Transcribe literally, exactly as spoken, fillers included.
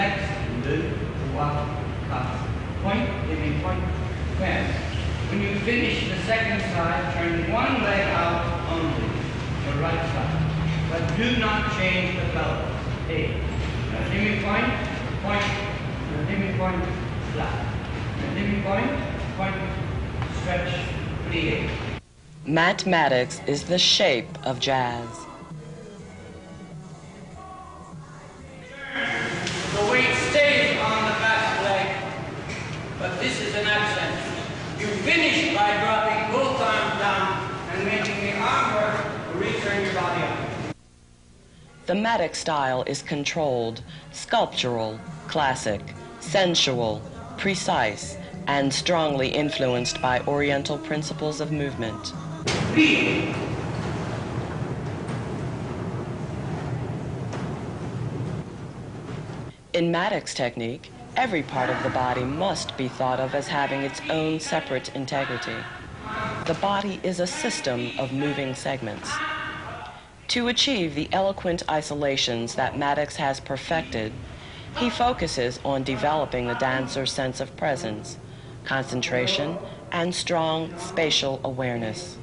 Flex, loop, walk, cut. Point, giving point, bend. When you finish the second side, turn one leg out only, the right side. But do not change the pelvis. Eight. Now giving point, point, now giving point, flat. Now giving point, point, stretch, plie. Matt Mattox is the shape of jazz. The weight stays on the back leg, but this is an accent. You finish by dropping both arms down and making the arm work to return your body up. The Mattox style is controlled, sculptural, classic, sensual, precise, and strongly influenced by Oriental principles of movement. Beat. In Mattox technique, every part of the body must be thought of as having its own separate integrity. The body is a system of moving segments. To achieve the eloquent isolations that Mattox has perfected, he focuses on developing the dancer's sense of presence, concentration, and strong spatial awareness.